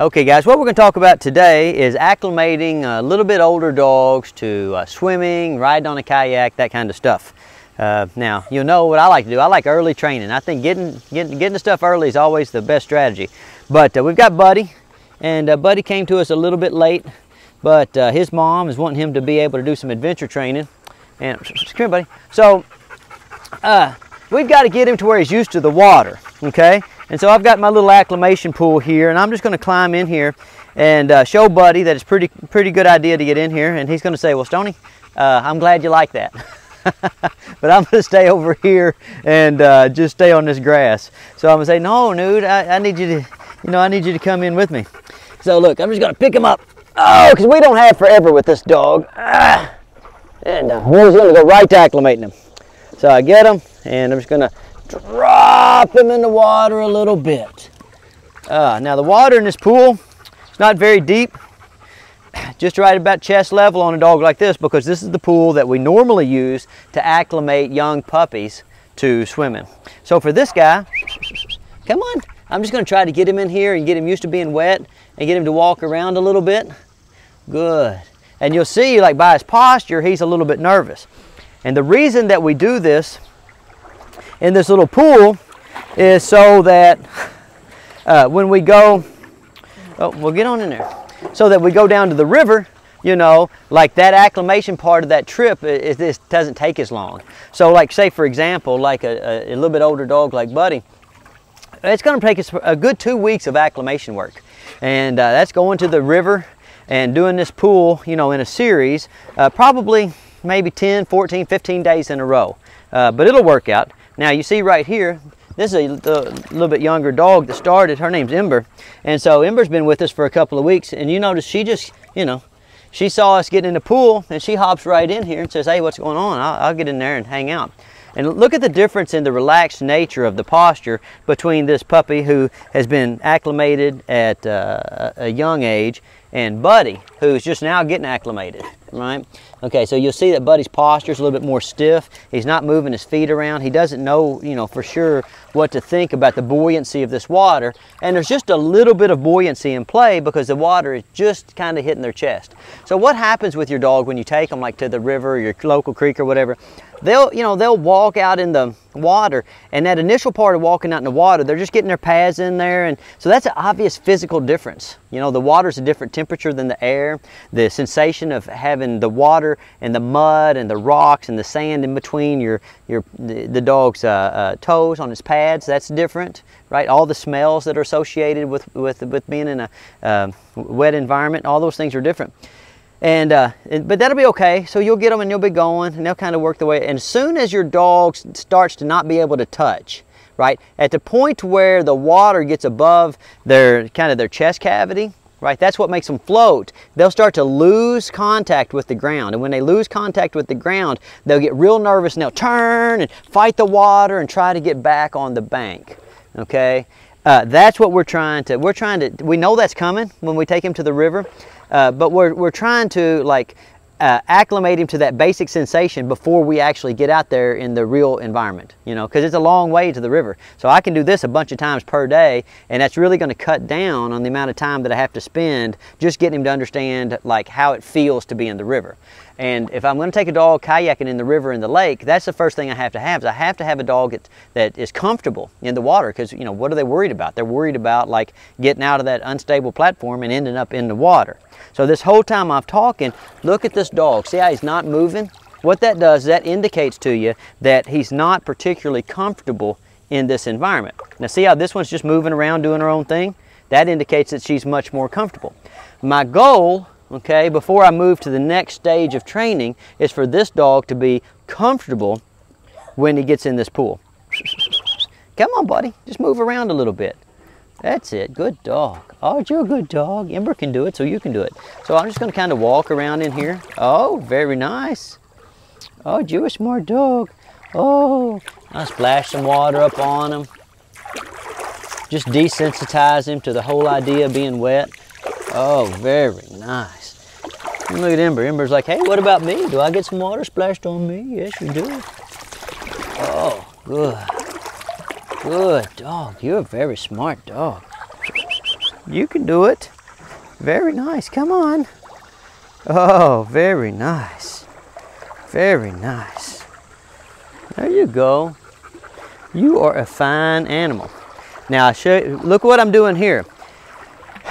Okay guys, what we're going to talk about today is acclimating a little bit older dogs to swimming, riding on a kayak, that kind of stuff. Now, you know what I like to do. I like early training. I think getting the stuff early is always the best strategy. But we've got Buddy, and Buddy came to us a little bit late, but his mom is wanting him to be able to do some adventure training. And come here, Buddy. So we've got to get him to where he's used to the water, okay? And so I've got my little acclimation pool here, and I'm just going to climb in here and show Buddy that it's pretty good idea to get in here. And he's going to say, well, Stoney, I'm glad you like that. But I'm going to stay over here and just stay on this grass. So I'm going to say, no, dude, I need you to, I need you to come in with me. So look, I'm just going to pick him up. Oh, because we don't have forever with this dog. And we're just going to go right to acclimating him. So I get him, and I'm just going to drop him in the water a little bit. Now the water in this pool, it's not very deep. Just right about chest level on a dog like this, because this is the pool that we normally use to acclimate young puppies to swimming. So for this guy, come on, I'm just going to try to get him in here and get him used to being wet and get him to walk around a little bit. Good. And you'll see, like by his posture, he's a little bit nervous. And the reason that we do this in this little pool is so that when we go, oh, well, get on in there. So that we go down to the river, like that acclimation part of that trip, it doesn't take as long. So like say for example, like a little bit older dog like Buddy, it's gonna take us a good 2 weeks of acclimation work. And that's going to the river and doing this pool, in a series, probably maybe 10, 14, 15 days in a row. But it'll work out. Now you see right here, this is a little bit younger dog that started. Her name's Ember. And so Ember's been with us for a couple of weeks. And you notice she just, she saw us getting in the pool and she hops right in here and says, hey, what's going on? I'll get in there and hang out. And look at the difference in the relaxed nature of the posture between this puppy who has been acclimated at a young age and Buddy, who's just now getting acclimated, right? Okay, so you'll see that Buddy's posture is a little bit more stiff. He's not moving his feet around. He doesn't know, for sure what to think about the buoyancy of this water. And there's just a little bit of buoyancy in play because the water is just kind of hitting their chest. So what happens with your dog when you take them like to the river or your local creek or whatever? They'll walk out in the water, and that initial part of walking out in the water, they're just getting their pads in there, and so that's an obvious physical difference. The water's a different temperature than the air. The sensation of having the water and the mud and the rocks and the sand in between the dog's toes on his pads, that's different, right? All the smells that are associated with being in a wet environment, all those things are different. But that'll be okay. So you'll get them and you'll be going and they'll kind of work the way. And as soon as your dog starts to not be able to touch, right? At the point where the water gets above their chest cavity, right? That's what makes them float. They'll start to lose contact with the ground. And when they lose contact with the ground, they'll get real nervous and they'll turn and fight the water and try to get back on the bank, okay? That's what we know that's coming when we take him to the river, but we're trying to acclimate him to that basic sensation before we actually get out there in the real environment, because it's a long way to the river. So I can do this a bunch of times per day, and that's really going to cut down on the amount of time that I have to spend just getting him to understand how it feels to be in the river. And if I'm going to take a dog kayaking in the river and the lake, that's the first thing I have to have. Is I have to have a dog that is comfortable in the water, because what are they worried about? They're worried about getting out of that unstable platform and ending up in the water. So this whole time I'm talking, look at this dog. See how he's not moving? What that does, that indicates to you that he's not particularly comfortable in this environment. Now see how this one's just moving around doing her own thing? That indicates that she's much more comfortable. My goal, okay, before I move to the next stage of training, is for this dog to be comfortable when he gets in this pool. Come on, buddy. Just move around a little bit. That's it. Good dog. Oh, you're a good dog. Ember can do it, so you can do it. So I'm just going to kind of walk around in here. Oh, very nice. Oh, you're a smart dog. Oh, I splashed some water up on him. Just desensitize him to the whole idea of being wet. Oh, very nice. And look at Ember. Ember's like, hey, what about me? Do I get some water splashed on me? Yes, you do. Oh, good. Good dog. You're a very smart dog. You can do it. Very nice. Come on. Oh, very nice. Very nice. There you go. You are a fine animal. Now, I show you, look what I'm doing here.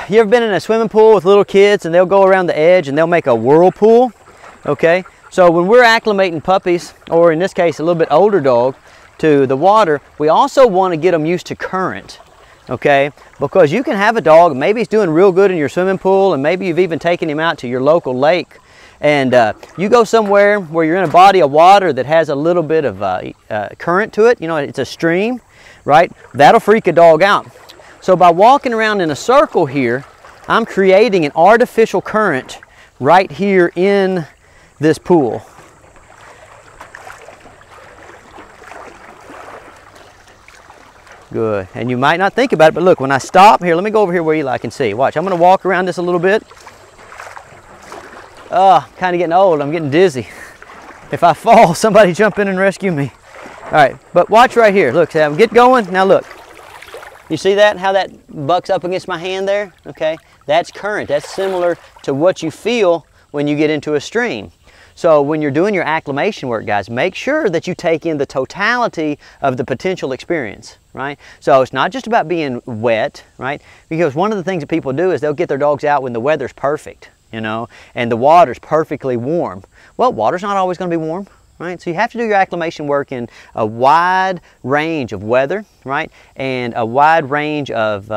You ever been in a swimming pool with little kids and they'll go around the edge and they'll make a whirlpool? Okay, so when we're acclimating puppies, or in this case a little bit older dog, to the water, we also want to get them used to current, okay? Because you can have a dog, maybe he's doing real good in your swimming pool, and maybe you've even taken him out to your local lake, and you go somewhere where you're in a body of water that has a little bit of current to it, you know, it's a stream, right? That'll freak a dog out. So by walking around in a circle here, I'm creating an artificial current right here in this pool. Good, and you might not think about it, but look, when I stop here, let me go over here where Eli can see. Watch, I'm gonna walk around this a little bit. Oh, kinda getting old, I'm getting dizzy. If I fall, somebody jump in and rescue me. All right, but watch right here. Look, so get going, now look. You see that, how that bucks up against my hand there? Okay, that's current, that's similar to what you feel when you get into a stream. So when you're doing your acclimation work, guys, make sure that you take in the totality of the potential experience, right? So it's not just about being wet, right? Because one of the things that people do is they'll get their dogs out when the weather's perfect, you know, and the water's perfectly warm. Well, water's not always going to be warm, right? So you have to do your acclimation work in a wide range of weather, right? And a wide range of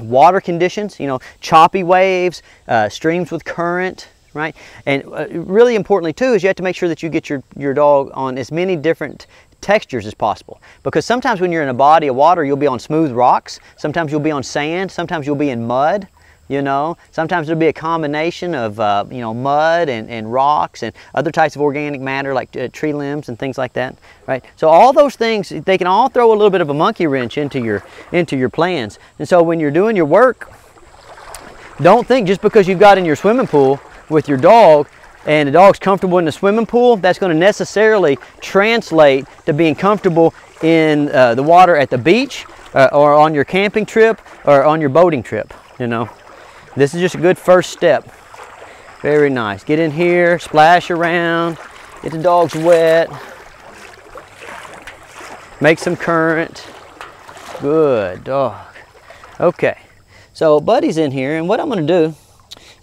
water conditions, you know, choppy waves, streams with current, right? And really importantly too is you have to make sure that you get your dog on as many different textures as possible, because sometimes when you're in a body of water you'll be on smooth rocks, sometimes you'll be on sand, sometimes you'll be in mud, you know, sometimes it'll be a combination of you know, mud and rocks and other types of organic matter like tree limbs and things like that, right? So all those things, they can all throw a little bit of a monkey wrench into your plans. And so when you're doing your work, don't think just because you've got in your swimming pool with your dog and the dog's comfortable in the swimming pool, that's going to necessarily translate to being comfortable in the water at the beach or on your camping trip or on your boating trip, you know. This is just a good first step. Very nice. Get in here, splash around, get the dogs wet, make some current. Good dog. Okay, so Buddy's in here, and what I'm gonna do,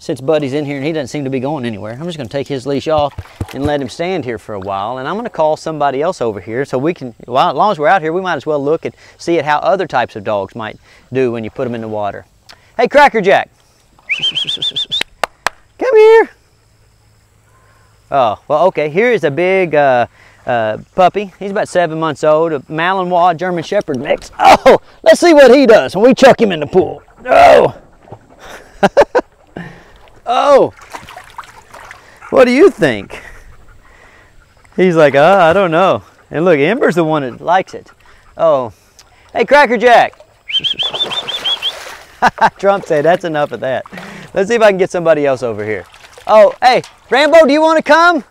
since Buddy's in here and he doesn't seem to be going anywhere, I'm just gonna take his leash off and let him stand here for a while, and I'm gonna call somebody else over here so we can, well, as long as we're out here, we might as well look and see at how other types of dogs might do when you put them in the water. Hey, Cracker Jack. Come here. Oh, well, okay, here is a big puppy. He's about 7 months old, a Malinois German Shepherd mix. Oh, let's see what he does when we chuck him in the pool. Oh. Oh. What do you think? He's like, I don't know. And look, Ember's the one that likes it. Oh. Hey, Cracker Jack. Trump said, that's enough of that. Let's see if I can get somebody else over here. Oh, hey, Rambo, do you want to come?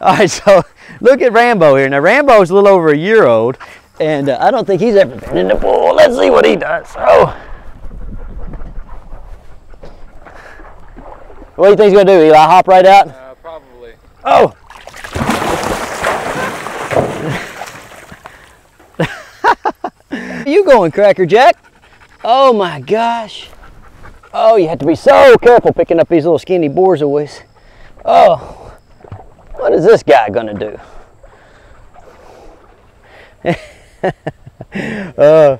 All right, so look at Rambo here. Now, Rambo's a little over a year old, and I don't think he's ever been in the pool. Let's see what he does. Oh. What do you think he's going to do? Eli, hop right out? Probably. Oh. Where are you going, Cracker Jack? Oh my gosh. Oh, you have to be so careful picking up these little skinny borzois. Oh, what is this guy gonna do? Huh?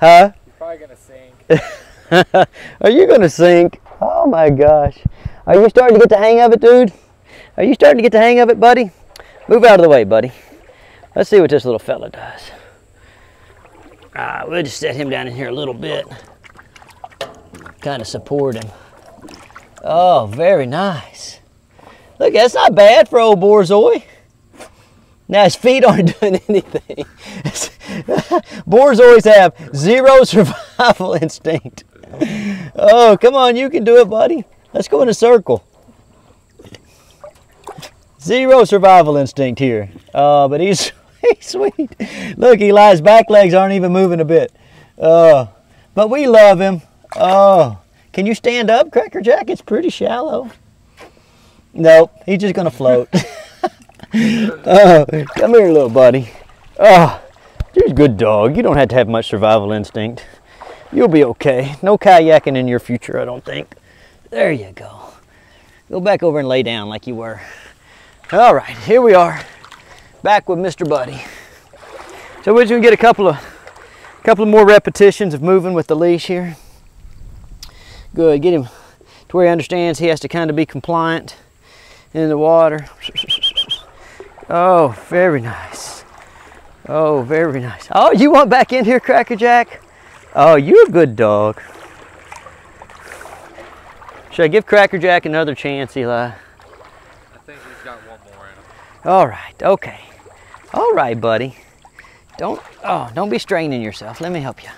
You're probably gonna sink. Are you gonna sink? Oh my gosh. Are you starting to get the hang of it, dude? Are you starting to get the hang of it, buddy? Move out of the way, buddy. Let's see what this little fella does. We'll just set him down in here a little bit. Kind of support him. Oh, very nice. Look, that's not bad for old Borzoi. Now his feet aren't doing anything. Borzois have zero survival instinct. Oh, come on, you can do it, buddy. Let's go in a circle. Zero survival instinct here. But he's Sweet. Look, Eli's back legs aren't even moving a bit. But we love him. Oh, can you stand up, Cracker Jack? It's pretty shallow. Nope, he's just going to float. Oh, come here, little buddy. Oh, you're a good dog. You don't have to have much survival instinct. You'll be okay. No kayaking in your future, I don't think. There you go. Go back over and lay down like you were. All right, here we are. Back with Mr. Buddy. So we're just gonna get a couple of more repetitions of moving with the leash here. Good, get him to where he understands he has to kind of be compliant in the water. Oh, very nice. Oh, very nice. Oh, you want back in here, Cracker Jack? Oh, you're a good dog. Should I give Cracker Jack another chance, Eli? All right, okay. All right, buddy. Don't be straining yourself. Let me help you.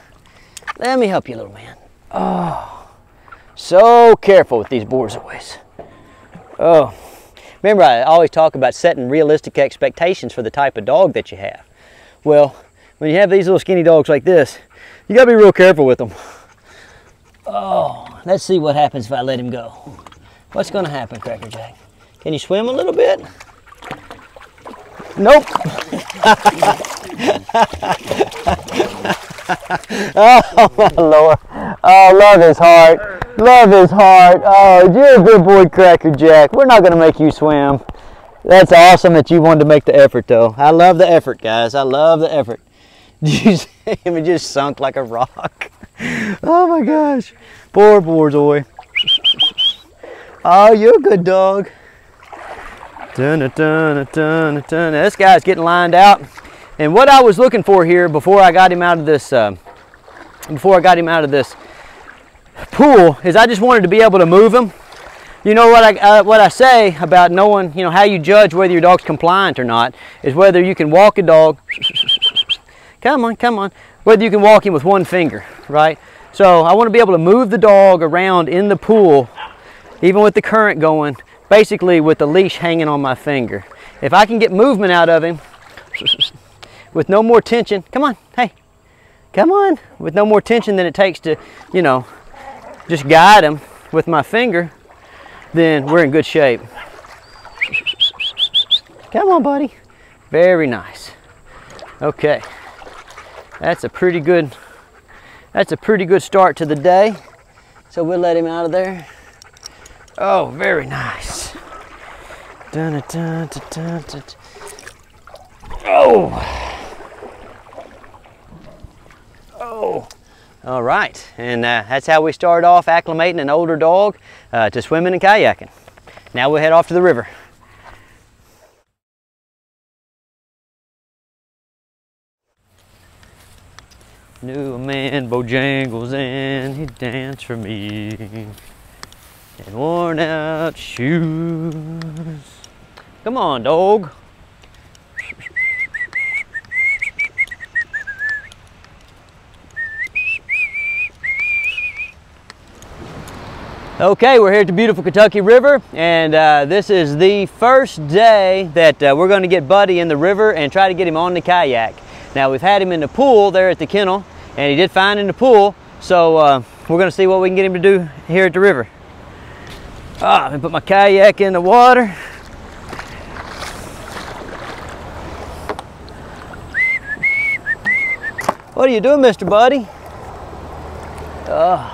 Let me help you, little man. Oh, so careful with these borzois. Oh, remember I always talk about setting realistic expectations for the type of dog that you have. Well, when you have these little skinny dogs like this, you gotta be real careful with them. Oh, let's see what happens if I let him go. What's gonna happen, Cracker Jack? Can you swim a little bit? Nope. Oh, my Lord. Oh, love his heart. Love his heart. Oh, you're a good boy, Cracker Jack. We're not going to make you swim. That's awesome that you wanted to make the effort, though. I love the effort, guys. I love the effort. It just sunk like a rock. Oh, my gosh. Poor boy. Oh, you're a good dog. This guy's getting lined out, and what I was looking for here before I got him out of this pool is I just wanted to be able to move him. You know what I say about knowing, you know, how you judge whether your dog's compliant or not is whether you can walk a dog. Come on, whether you can walk him with one finger, right? So I want to be able to move the dog around in the pool, even with the current going. Basically with the leash hanging on my finger. If I can get movement out of him with no more tension, come on, hey, come on, with no more tension than it takes to, you know, just guide him with my finger, then we're in good shape. Come on, buddy. Very nice. Okay, that's a pretty good start to the day. So we'll let him out of there. Oh, very nice. Oh. All right, and that's how we start off acclimating an older dog to swimming and kayaking. Now we'll head off to the river. Knew a man Bojangles and he danced for me. And worn out shoes. Come on, dog. Okay, we're here at the beautiful Kentucky River, and this is the first day that we're going to get Buddy in the river and try to get him on the kayak. Now, we've had him in the pool there at the kennel, and he did fine in the pool, so we're going to see what we can get him to do here at the river. Ah, let me put my kayak in the water. What are you doing, Mr. Buddy? Oh.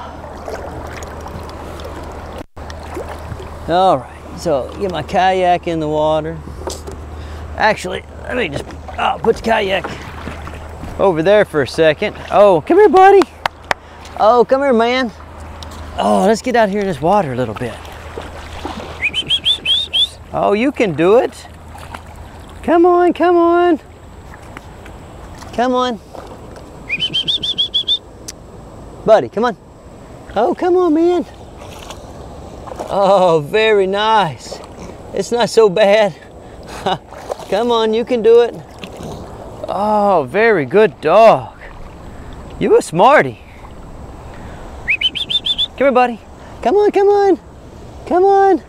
All right, so get my kayak in the water. Actually, let me just put the kayak over there for a second. Oh, come here, buddy. Oh, come here, man. Oh, let's get out here in this water a little bit. Oh, you can do it. Come on, come on. Come on. Buddy, come on. Oh, come on, man. Oh, very nice. It's not so bad. Come on, you can do it. Oh, very good dog. You a smarty. Come here, buddy. Come on, come on. Come on.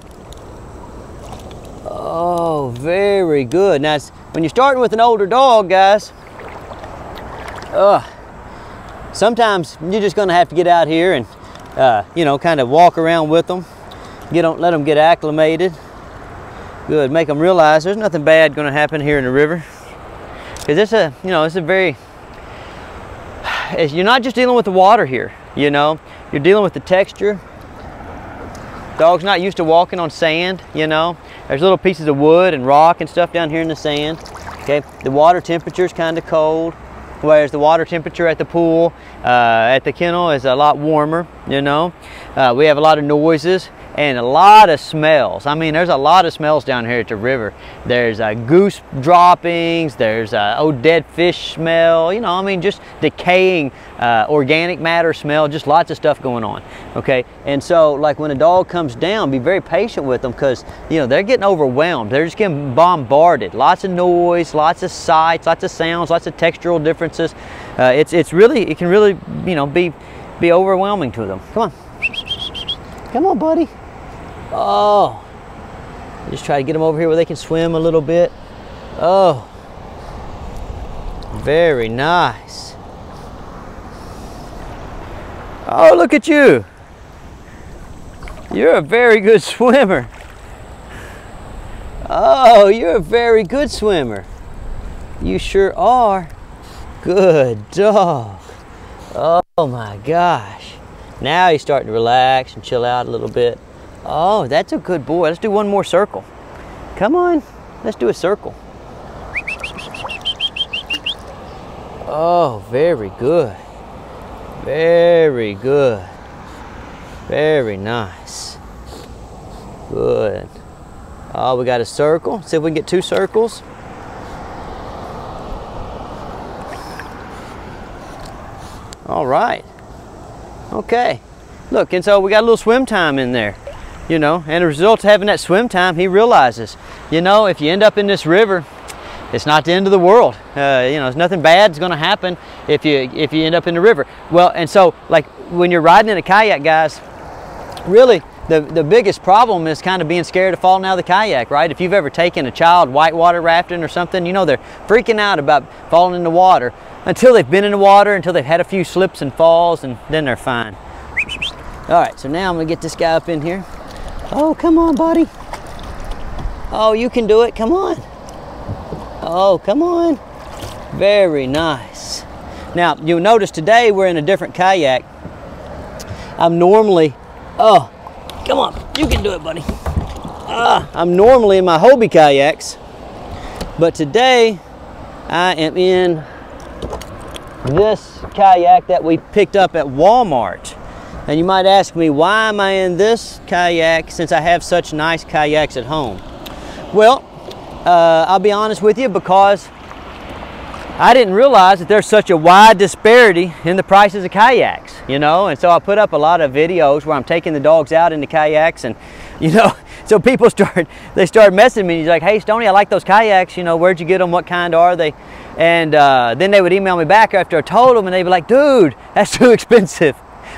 Oh, very good. Now, when you're starting with an older dog, guys, sometimes you're just gonna have to get out here and, you know, kind of walk around with them. Let them get acclimated. Good, make them realize there's nothing bad gonna happen here in the river. Because it's a, you know, it's a very, you're not just dealing with the water here, you know. You're dealing with the texture. Dog's not used to walking on sand, you know. There's little pieces of wood and rock and stuff down here in the sand. Okay, the water temperature is kind of cold, whereas the water temperature at the pool, at the kennel is a lot warmer, you know. We have a lot of noises and a lot of smells. I mean, there's a lot of smells down here at the river. There's goose droppings, there's old dead fish smell, you know, I mean, just decaying organic matter smell, just lots of stuff going on, okay? And so, like, when a dog comes down, be very patient with them because, you know, they're getting overwhelmed. They're just getting bombarded. Lots of noise, lots of sights, lots of sounds, lots of textural differences. It can really, you know, be overwhelming to them. Come on. Come on, buddy. Oh, just try to get them over here where they can swim a little bit. Oh, very nice. Oh, look at you. You're a very good swimmer. Oh, you're a very good swimmer. You sure are. Good dog. Oh my gosh. Now he's starting to relax and chill out a little bit. Oh, that's a good boy. Let's do one more circle. Come on, let's do a circle. Oh, very good. Very good. Very nice. Good. Oh, we got a circle. Let's see if we can get two circles. All right. Okay, look, and so we got a little swim time in there, you know, and the result of having that swim time, he realizes, you know, if you end up in this river, it's not the end of the world. You know, it's nothing bad's gonna happen if you end up in the river. Well, and so, like, when you're riding in a kayak, guys, really, the biggest problem is kind of being scared of falling out of the kayak, right? If you've ever taken a child whitewater rafting or something, you know, they're freaking out about falling in the water until they've been in the water, until they've had a few slips and falls, and then they're fine. All right, so now I'm gonna get this guy up in here. Oh, come on, buddy. Oh, you can do it, come on. Oh, come on. Very nice. Now, you'll notice today we're in a different kayak. I'm normally, oh, come on, you can do it, buddy. I'm normally in my Hobie kayaks, but today I am in this kayak that we picked up at Walmart. And you might ask me, why am I in this kayak since I have such nice kayaks at home? Well, I'll be honest with you, because I didn't realize that there's such a wide disparity in the prices of kayaks, you know, and so I put up a lot of videos where I'm taking the dogs out in the kayaks, and, you know, so people start messaging me. He's like, hey, Stoney, I like those kayaks, you know, where'd you get them, what kind are they? And then they would email me back after I told them, and they'd be like, dude, that's too expensive.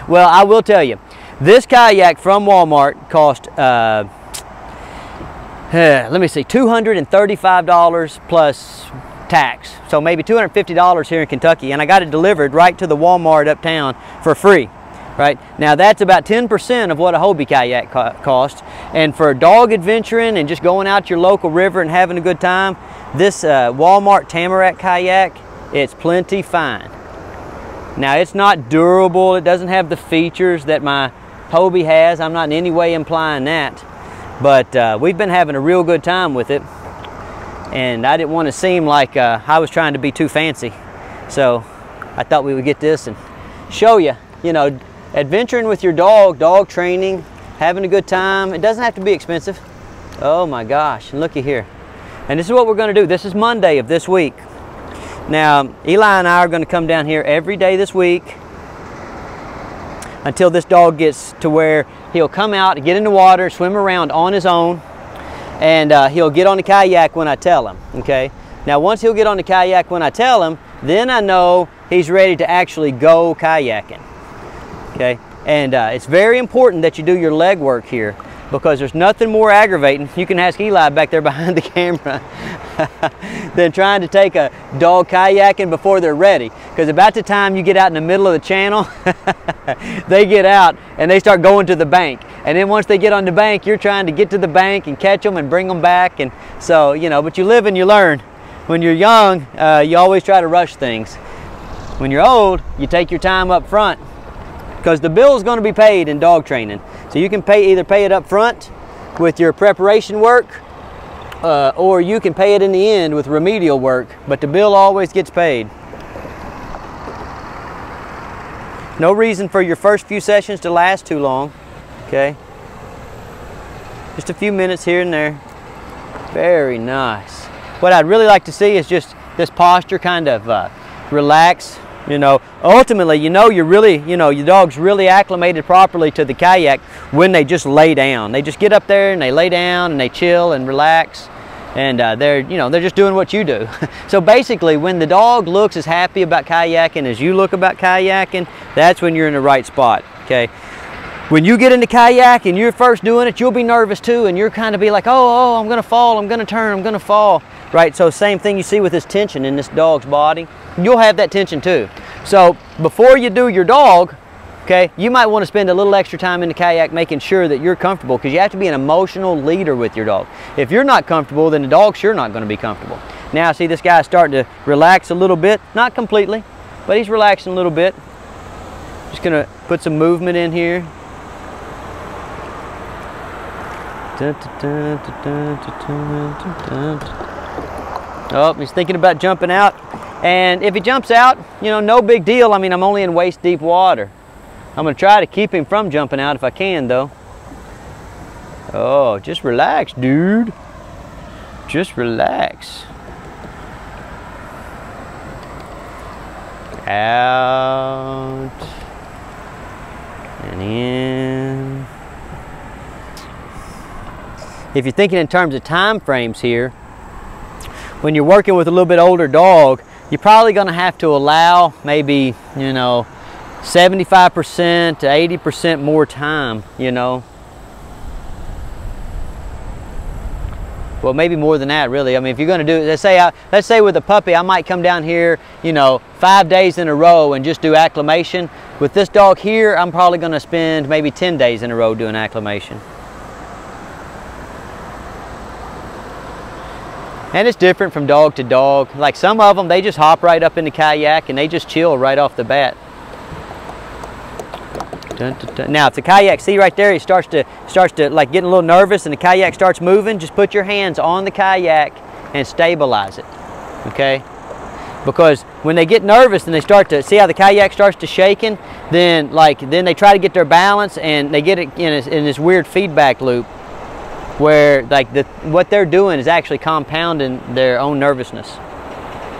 Well, I will tell you, this kayak from Walmart cost, let me see, $235 plus tax, so maybe $250 here in Kentucky, and I got it delivered right to the Walmart uptown for free. Right now, that's about 10% of what a Hobie kayak costs, and for dog adventuring and just going out your local river and having a good time, this Walmart Tamarack kayak, it's plenty fine. Now, it's not durable, it doesn't have the features that my Hobie has. I'm not in any way implying that, but we've been having a real good time with it. And I didn't want to seem like I was trying to be too fancy. So I thought we would get this and show you, you know, adventuring with your dog, dog training, having a good time. It doesn't have to be expensive. Oh my gosh, and looky here. And this is what we're gonna do. This is Monday of this week. Now, Eli and I are gonna come down here every day this week until this dog gets to where he'll come out and get in the water, swim around on his own, and he'll get on the kayak when I tell him, okay? Now, once he'll get on the kayak when I tell him, then I know he's ready to actually go kayaking, okay? And it's very important that you do your leg work here. because there's nothing more aggravating, you can ask Eli back there behind the camera, than trying to take a dog kayaking before they're ready. Because about the time you get out in the middle of the channel, they get out and they start going to the bank. And then once they get on the bank, you're trying to get to the bank and catch them and bring them back. And so, you know, but you live and you learn. When you're young, you always try to rush things. When you're old, you take your time up front, because the bill is going to be paid in dog training. So you can either pay it up front with your preparation work, or you can pay it in the end with remedial work, but the bill always gets paid. No reason for your first few sessions to last too long, okay? Just a few minutes here and there. Very nice. What I'd really like to see is just this posture kind of relax, you know. Ultimately, you know, you're really, you know, your dog's really acclimated properly to the kayak when they just lay down. They just get up there and they lay down and they chill and relax, and they're just doing what you do. So basically, when the dog looks as happy about kayaking as you look about kayaking, that's when you're in the right spot, okay? When you get into kayak and you're first doing it, you'll be nervous too, and you're kind of be like, oh, I'm gonna fall, I'm gonna turn, I'm gonna fall, right? So same thing you see with this tension in this dog's body. You'll have that tension too. So before you do your dog, okay, you might want to spend a little extra time in the kayak making sure that you're comfortable, because you have to be an emotional leader with your dog. If you're not comfortable, then the dog's sure not gonna be comfortable. Now see, this guy's starting to relax a little bit, not completely, but he's relaxing a little bit. Just gonna put some movement in here. Oh, he's thinking about jumping out. And if he jumps out, you know, no big deal. I mean, I'm only in waist deep water. I'm gonna try to keep him from jumping out if I can though. Oh, just relax, dude. Just relax. Out and in. If you're thinking in terms of time frames here, when you're working with a little bit older dog, you're probably gonna have to allow maybe, you know, 75% to 80% more time, you know. Well, maybe more than that, really. I mean, if you're gonna do, let's say with a puppy, I might come down here, you know, 5 days in a row and just do acclimation. With this dog here, I'm probably gonna spend maybe 10 days in a row doing acclimation. And it's different from dog to dog. Like some of them, they just hop right up in the kayak and they just chill right off the bat. Dun, dun, dun. Now if the kayak, see right there, he starts to like getting a little nervous and the kayak starts moving, just put your hands on the kayak and stabilize it, okay? Because when they get nervous and they start to, see how the kayak starts to shaking, then they try to get their balance and they get it in this weird feedback loop, where like what they're doing is actually compounding their own nervousness.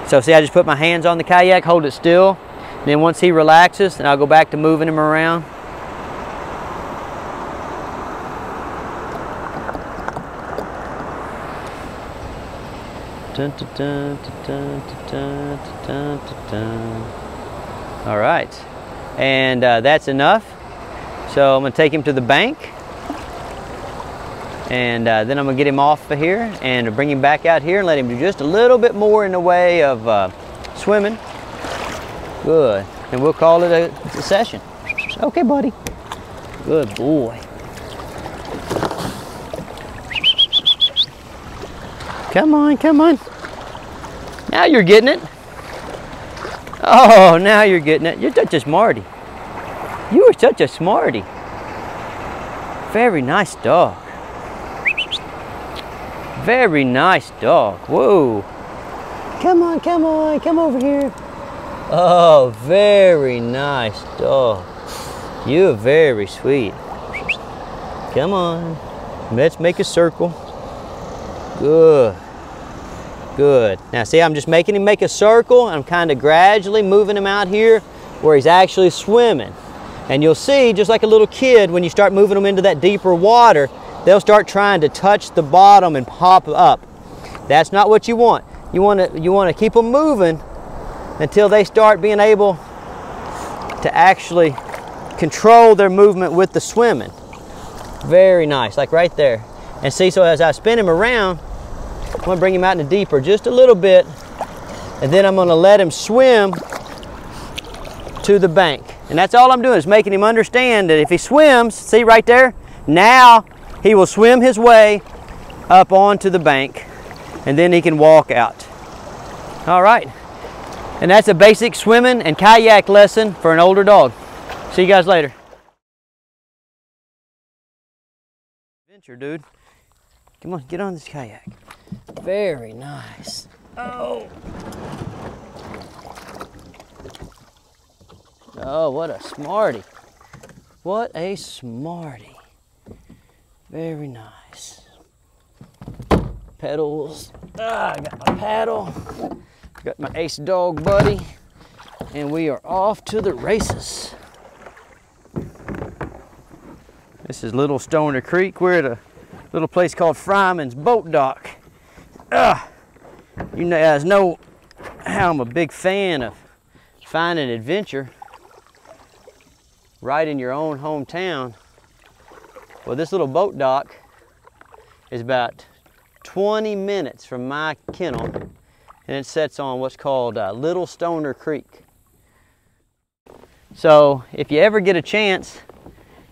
So see, I just put my hands on the kayak, hold it still, and then once he relaxes, and I'll go back to moving him around. All right, and that's enough. So I'm gonna take him to the bank, and then I'm gonna get him off of here and bring him back out here and let him do just a little bit more in the way of swimming. Good, and we'll call it a session. Okay, buddy. Good boy. Come on, come on. Now you're getting it. Oh, now you're getting it. You're such a smarty. You are such a smarty. Very nice dog. Very nice dog. Whoa. Come on, come on, come over here. Oh, very nice dog. You're very sweet. Come on. Let's make a circle. Good. Good. Now see, I'm just making him make a circle. I'm kind of gradually moving him out here where he's actually swimming. And you'll see, just like a little kid, when you start moving him into that deeper water, they'll start trying to touch the bottom and pop up. That's not what you want. You want to keep them moving until they start being able to actually control their movement with the swimming. Very nice, like right there. And see, so as I spin him around, I'm gonna bring him out in the deeper just a little bit, and then I'm gonna let him swim to the bank. And that's all I'm doing is making him understand that if he swims, see right there, now he will swim his way up onto the bank, and then he can walk out. All right, and that's a basic swimming and kayak lesson for an older dog. See you guys later. Adventure, dude. Come on, get on this kayak. Very nice. Oh. Oh, what a smarty. What a smarty. Very nice. Pedals. Ah, I got my paddle. Got my ace dog Buddy. And we are off to the races. This is Little Stoner Creek. We're at a little place called Fryman's Boat Dock. You guys know how I'm a big fan of finding adventure right in your own hometown. Well, this little boat dock is about 20 minutes from my kennel, and it sits on what's called Little Stoner Creek. So if you ever get a chance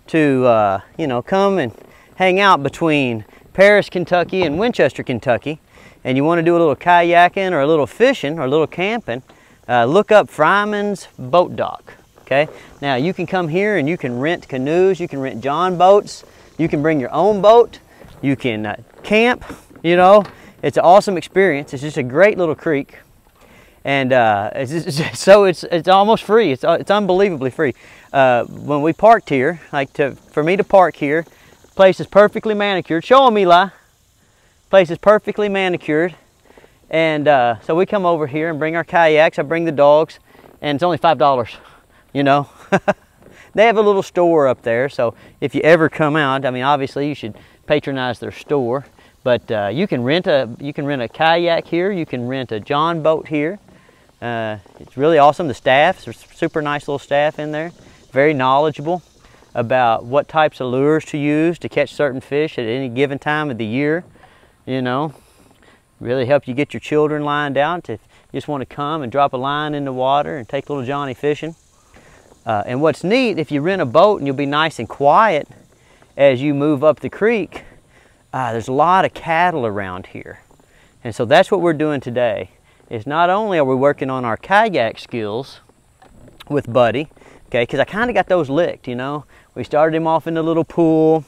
to you know, come and hang out between Paris, Kentucky and Winchester, Kentucky, and you want to do a little kayaking or a little fishing or a little camping, look up Fryman's Boat Dock. Okay, now you can come here and you can rent canoes, you can rent John boats, you can bring your own boat, you can camp, you know. It's an awesome experience. It's just a great little creek. And it's almost free. It's unbelievably free. When we parked here, like for me to park here, place is perfectly manicured. Show them, Eli. Place is perfectly manicured. And so we come over here and bring our kayaks, I bring the dogs, and it's only $5. You know, they have a little store up there, so if you ever come out, I mean, obviously you should patronize their store, but you can rent a kayak here, you can rent a John boat here. It's really awesome. The staff, there's super nice little staff in there, very knowledgeable about what types of lures to use to catch certain fish at any given time of the year. You know, really help you get your children lined out if you just want to come and drop a line in the water and take little Johnny fishing. And what's neat, if you rent a boat and you'll be nice and quiet as you move up the creek, there's a lot of cattle around here. And so that's what we're doing today, is not only are we working on our kayak skills with Buddy, okay, because I kind of got those licked, you know. We started him off in the little pool,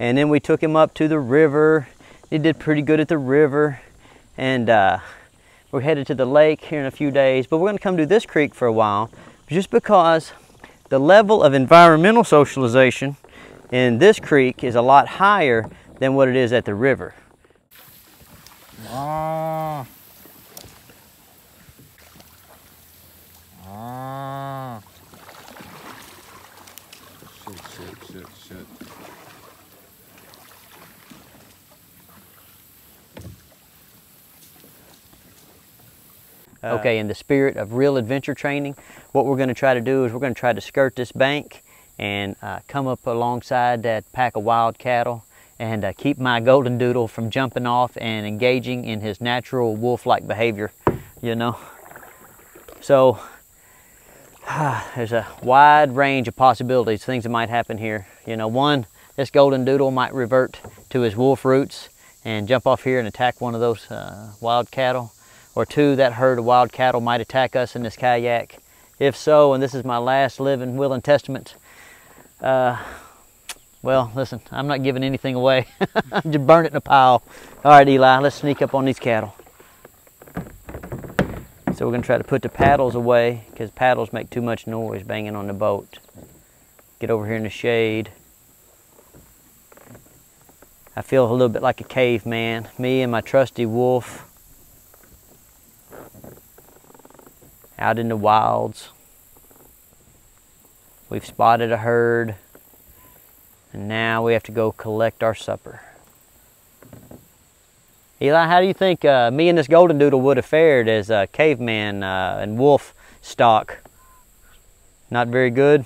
and then we took him up to the river. He did pretty good at the river, and we're headed to the lake here in a few days, but we're going to come to this creek for a while, just because the level of environmental socialization in this creek is a lot higher than what it is at the river. Ah. Ah. Shit, shit, shit, shit. Okay, in the spirit of real adventure training, what we're going to try to do is we're going to try to skirt this bank and come up alongside that pack of wild cattle and keep my goldendoodle from jumping off and engaging in his natural wolf-like behavior, you know. So there's a wide range of possibilities, things that might happen here. You know, one, this goldendoodle might revert to his wolf roots and jump off here and attack one of those wild cattle. Or two, that herd of wild cattle might attack us in this kayak. If so, and this is my last living will and testament, well, listen, I'm not giving anything away. Just burn it in a pile. All right, Eli, let's sneak up on these cattle. So we're going to try to put the paddles away because paddles make too much noise banging on the boat. Get over here in the shade. I feel a little bit like a caveman, me and my trusty wolf. Out in the wilds. We've spotted a herd, and now we have to go collect our supper. Eli, how do you think me and this goldendoodle would have fared as caveman and wolf stock? Not very good?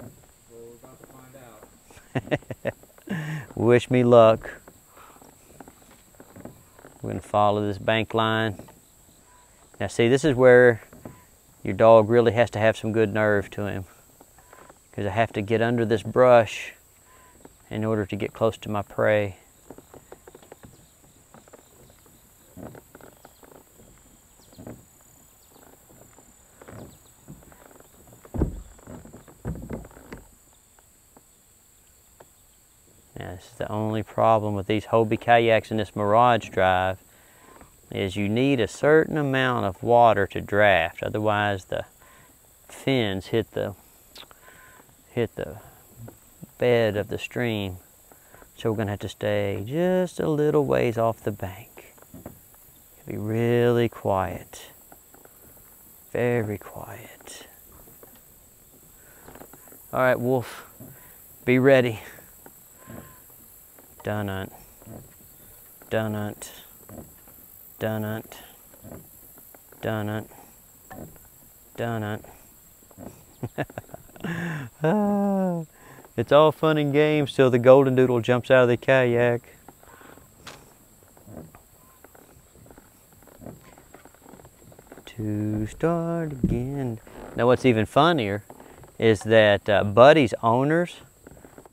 Well, we're about to find out. Wish me luck. We're gonna follow this bank line. Now see, this is where your dog really has to have some good nerve to him, because I have to get under this brush in order to get close to my prey. The only problem with these Hobie kayaks and this Mirage Drive is you need a certain amount of water to draft, otherwise the fins hit the bed of the stream. So we're gonna have to stay just a little ways off the bank. Be really quiet, very quiet. All right, Wolf, be ready. Dununt, dununt, dununt, dununt, dununt. Oh, it's all fun and games till the goldendoodle jumps out of the kayak. To start again. Now what's even funnier is that Buddy's owners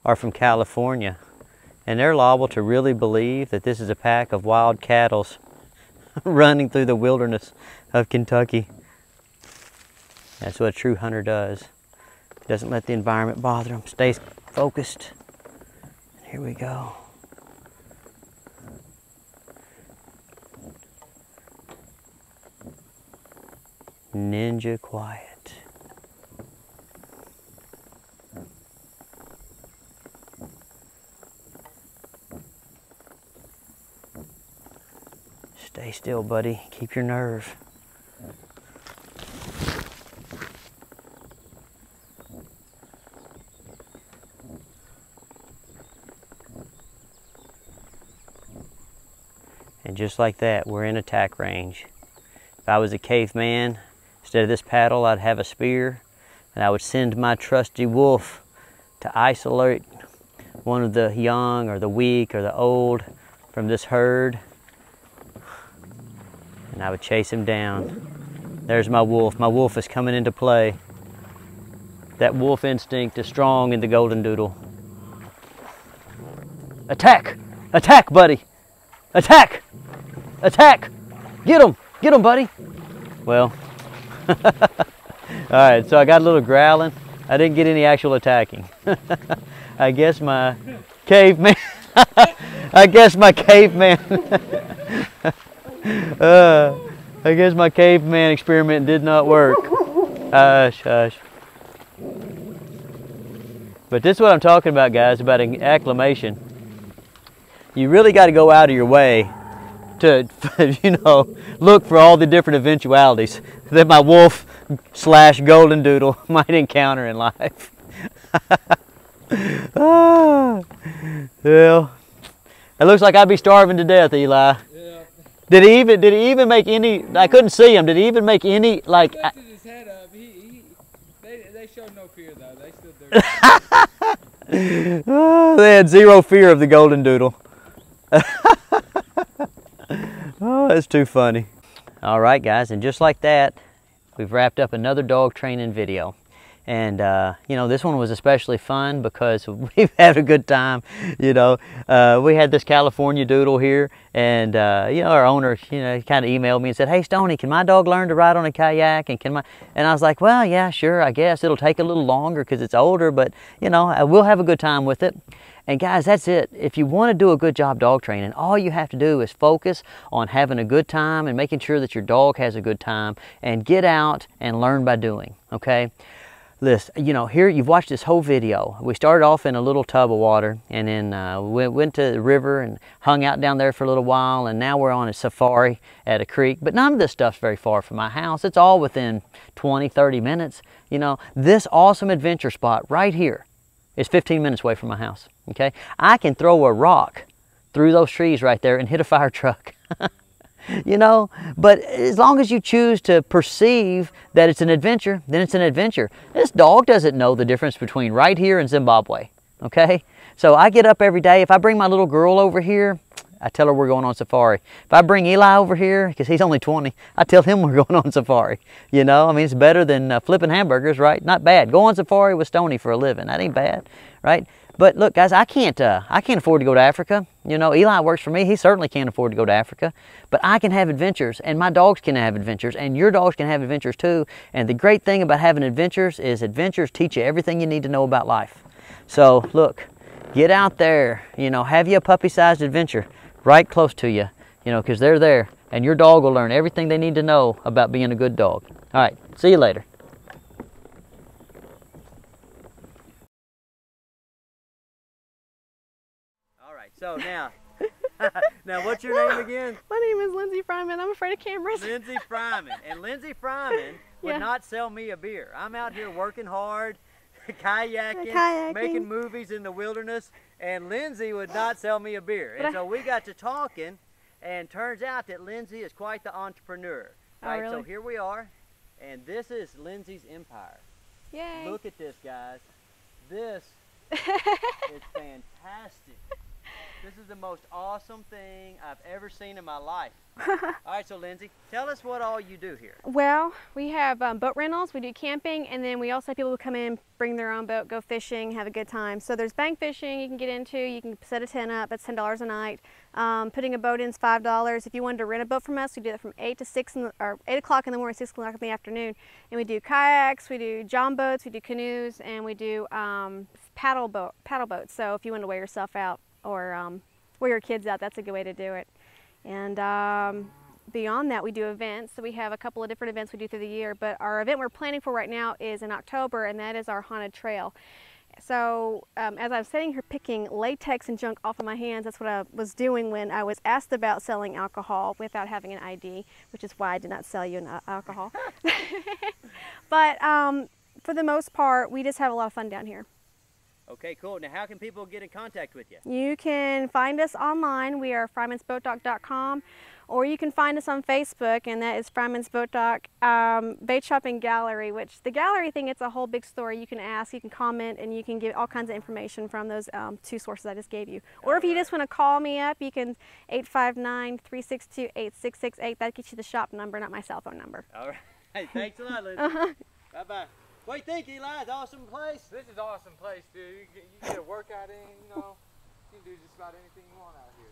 are from California. And they're liable to really believe that this is a pack of wild cattle running through the wilderness of Kentucky. That's what a true hunter does. He doesn't let the environment bother him, stays focused. And here we go. Ninja quiet. Stay still, buddy. Keep your nerve. And just like that, we're in attack range. If I was a caveman, instead of this paddle, I'd have a spear, and I would send my trusty Wolf to isolate one of the young or the weak or the old from this herd. And I would chase him down. There's my Wolf. My Wolf is coming into play. That wolf instinct is strong in the goldendoodle. Attack! Attack, buddy! Attack! Attack! Get him! Get him, buddy! Well, alright, so I got a little growling. I didn't get any actual attacking. I guess my caveman... I guess my caveman experiment did not work. Hush, hush. But this is what I'm talking about, guys, about acclimation. You really got to go out of your way to, look for all the different eventualities that my Wolf / goldendoodle might encounter in life. Well, it looks like I'd be starving to death, Eli. Did he even make any? I couldn't see him. Did he even make any like? He lifted his head up. They showed no fear though. They stood there. Oh, they had zero fear of the goldendoodle. Oh, that's too funny. All right, guys, and just like that, we've wrapped up another dog training video. And you know, this one was especially fun because we've had a good time. You know, we had this California doodle here, and you know, our owner, kind of emailed me and said, "Hey, Stoney, can my dog learn to ride on a kayak?" And I was like, "Well, yeah, sure, I guess it'll take a little longer because it's older, but you know, I will have a good time with it." And guys, that's it. If you want to do a good job dog training, all you have to do is focus on having a good time and making sure that your dog has a good time, and get out and learn by doing. Okay. Listen, you know, here you've watched this whole video. We started off in a little tub of water, and then went to the river and hung out down there for a little while, and now we're on a safari at a creek. But none of this stuff's very far from my house. It's all within 20-30 minutes. You know, this awesome adventure spot right here is 15 minutes away from my house. Okay, I can throw a rock through those trees right there and hit a fire truck. You know, but as long as you choose to perceive that it's an adventure, then it's an adventure. This dog doesn't know the difference between right here and Zimbabwe, okay? So I get up every day. If I bring my little girl over here, I tell her we're going on safari. If I bring Eli over here, because he's only 20, I tell him we're going on safari. You know, I mean, it's better than flipping hamburgers, right? Not bad. Go on safari with Stoney for a living. That ain't bad, right? But look, guys, I can't afford to go to Africa. You know, Eli works for me. He certainly can't afford to go to Africa. But I can have adventures, and my dogs can have adventures, and your dogs can have adventures too. And the great thing about having adventures is adventures teach you everything you need to know about life. So look, get out there, you know, have you a puppy-sized adventure right close to you, you know, because they're there, and your dog will learn everything they need to know about being a good dog. All right, see you later. So now what's your name again? My name is Lindsay Fryman. I'm afraid of cameras. Lindsay Fryman. And Lindsay Fryman would not sell me a beer. I'm out here working hard, kayaking, making movies in the wilderness, and Lindsay would not sell me a beer. And so we got to talking, and turns out that Lindsay is quite the entrepreneur. Right? Oh, really? So here we are, and this is Lindsay's empire. Yay. Look at this, guys. This is fantastic. This is the most awesome thing I've ever seen in my life. All right, so Lindsay, tell us what all you do here. Well, we have boat rentals, we do camping, and then we also have people who come in, bring their own boat, go fishing, have a good time. So there's bank fishing you can get into, you can set a tent up, that's $10 a night. Putting a boat in is $5. If you wanted to rent a boat from us, we do that from 8 o'clock in the morning, 6 o'clock in the afternoon. And we do kayaks, we do john boats, we do canoes, and we do paddle boats. So if you want to wear yourself out, or wear your kids out, that's a good way to do it. And beyond that, we do events. So we have a couple of different events we do through the year, but our event we're planning for right now is in October, and that is our haunted trail. So as I was sitting here picking latex and junk off of my hands, that's what I was doing when I was asked about selling alcohol without having an ID, which is why I did not sell you an alcohol. But for the most part, we just have a lot of fun down here. Okay, cool. Now, how can people get in contact with you? You can find us online. We are frymansboatdock.com, or you can find us on Facebook, and that is Fryman's Boat Dock, Bait Shop and Gallery, which the gallery thing, it's a whole big story. You can ask, you can comment, and you can get all kinds of information from those two sources I just gave you. Or if you just want to call me up, you can 859-362-8668. That gets you the shop number, not my cell phone number. All right. Thanks a lot, Lindsay. Bye-bye. What do you think, Eli? It's an awesome place? This is an awesome place, dude. You get a workout in, you know. You can do just about anything you want out here.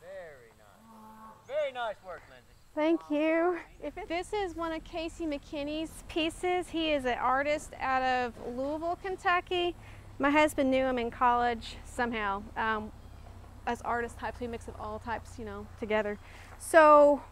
Very nice. Very nice work, Lindsay. Thank you. This is one of Casey McKinney's pieces. He is an artist out of Louisville, Kentucky. My husband knew him in college somehow. As artist types, we mix up all types, you know, together. So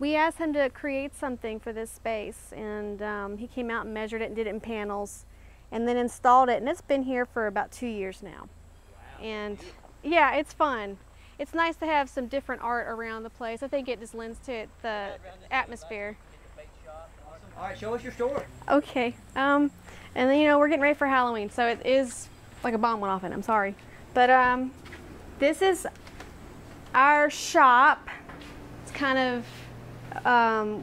we asked him to create something for this space, and he came out and measured it and did it in panels and then installed it, and it's been here for about 2 years now. Wow. And yeah, it's fun. It's nice to have some different art around the place. I think it just lends to it the atmosphere. All right, show us your store. Okay. And then, you know, we're getting ready for Halloween, so it is like a bomb went off in it. I'm sorry. But this is our shop. It's kind of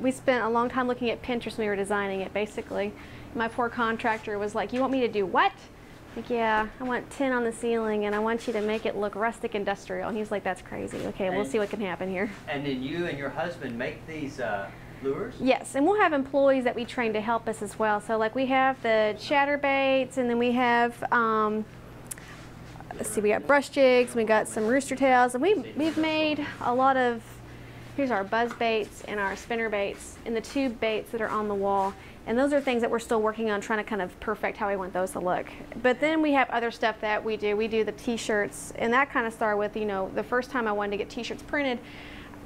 we spent a long time looking at Pinterest when we were designing it, basically. My poor contractor was like, you want me to do what? I'm like, yeah, I want tin on the ceiling, and I want you to make it look rustic industrial. And he was like, that's crazy. Okay, and we'll see what can happen here. And then you and your husband make these lures? Yes, and we'll have employees that we train to help us as well. So, like, we have the chatterbaits, and then we have, let's see, we got brush jigs, we got some rooster tails, and we've made a lot of, here's our buzz baits and our spinner baits and the tube baits that are on the wall. And those are things that we're still working on, trying to kind of perfect how we want those to look. But then we have other stuff that we do. We do the t-shirts, and that kind of started with, you know, the first time I wanted to get t-shirts printed,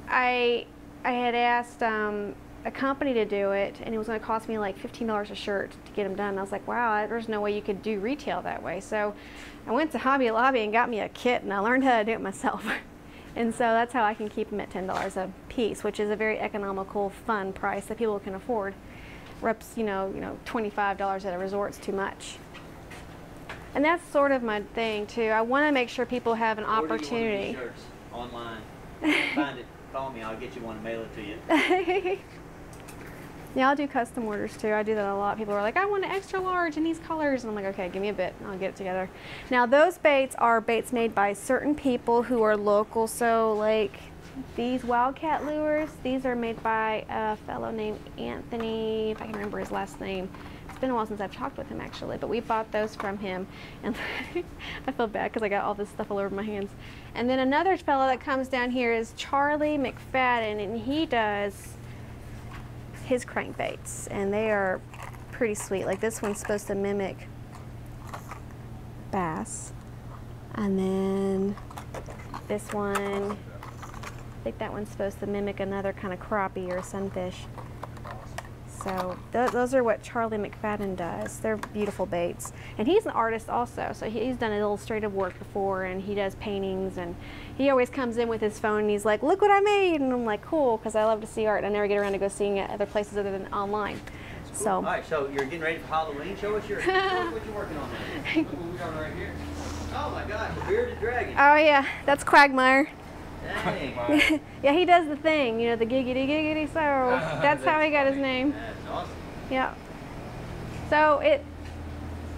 I had asked a company to do it, and it was going to cost me like $15 a shirt to get them done. And I was like, wow, there's no way you could do retail that way. So I went to Hobby Lobby and got me a kit, and I learned how to do it myself. And so that's how I can keep them at $10 a piece, which is a very economical, fun price that people can afford. Reps, you know, $25 at a resort's too much. And that's sort of my thing too. I want to make sure people have an opportunity. Order your own t-shirts online. Find it. Call me. I'll get you one and mail it to you. Yeah, I'll do custom orders too. I do that a lot. People are like, I want an extra large in these colors. And I'm like, okay, give me a bit and I'll get it together. Now those baits are baits made by certain people who are local. So like these wildcat lures, these are made by a fellow named Anthony, if I can remember his last name. It's been a while since I've talked with him actually, but we bought those from him, and I feel bad because I got all this stuff all over my hands. And then another fellow that comes down here is Charlie McFadden, and he does his crankbaits, and they are pretty sweet. Like this one's supposed to mimic bass, and then this one, I think that one's supposed to mimic another kind of crappie or sunfish. So those are what Charlie McFadden does. They're beautiful baits. And he's an artist also, so he's done illustrative work before, and he does paintings, and he always comes in with his phone and he's like, look what I made, and I'm like, cool, because I love to see art and I never get around to go seeing it other places other than online. Cool. So. All right, so you're getting ready for Halloween. Show us your, what you're working on there. Look what we got right here. Oh my God, the bearded dragon. Oh yeah, that's Quagmire. Dang. Yeah, he does the thing, you know, the giggity giggity. So that's how he got his name. That's awesome. Yeah. So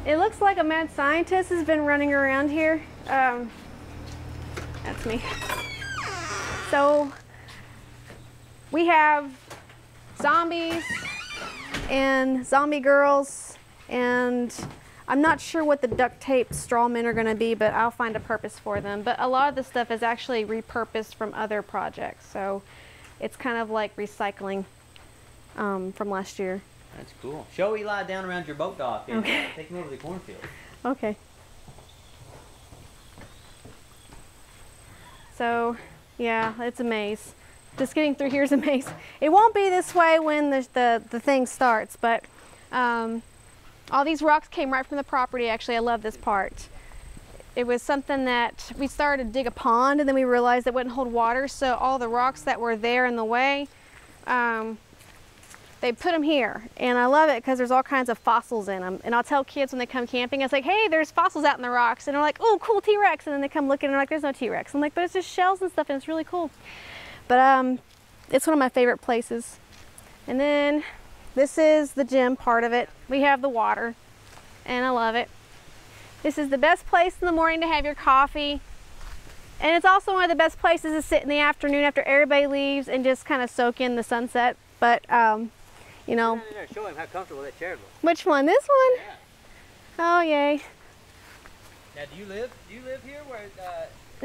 it looks like a mad scientist has been running around here. That's me. So we have zombies and zombie girls, and I'm not sure what the duct tape straw men are going to be, but I'll find a purpose for them. But a lot of the stuff is actually repurposed from other projects, so it's kind of like recycling from last year. That's cool. Show Eli down around your boat dock and okay. Take him over the cornfield. Okay. So, yeah, it's a maze. Just getting through here is a maze. It won't be this way when the thing starts, but... all these rocks came right from the property, actually. I love this part. It was something that we started to dig a pond, and then we realized it wouldn't hold water, so all the rocks that were there in the way, they put them here. And I love it because there's all kinds of fossils in them. And I'll tell kids when they come camping, it's like, hey, there's fossils out in the rocks. And they're like, oh, cool, T-Rex. And then they come looking and they're like, there's no T-Rex. I'm like, but it's just shells and stuff, and it's really cool. But it's one of my favorite places. And then this is the gym part of it. We have the water, and I love it. This is the best place in the morning to have your coffee. And it's also one of the best places to sit in the afternoon after everybody leaves and just kind of soak in the sunset. But, you know. No, show him how comfortable that chair looks. Which one? This one? Yeah. Oh, yay. Now, do you live here where...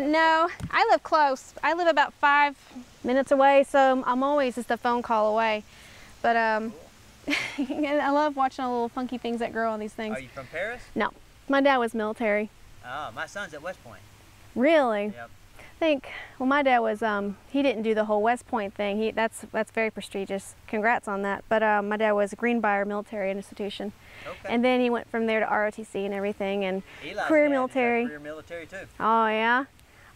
No, I live close. I live about 5 minutes away, so I'm always just a phone call away. But, cool. I love watching all the little funky things that grow on these things. Are you from Paris? No. My dad was military. Oh, my son's at West Point. Really? Yep. I think, well, my dad was, he didn't do the whole West Point thing. That's very prestigious. Congrats on that. But my dad was a Green Beret military institution. Okay. And then he went from there to ROTC and everything, and Eli's career military. Career military too. Oh, yeah?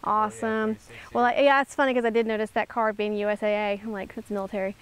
Awesome. Oh, yeah, well, yeah, it's funny because I did notice that card being USAA. I'm like, it's military.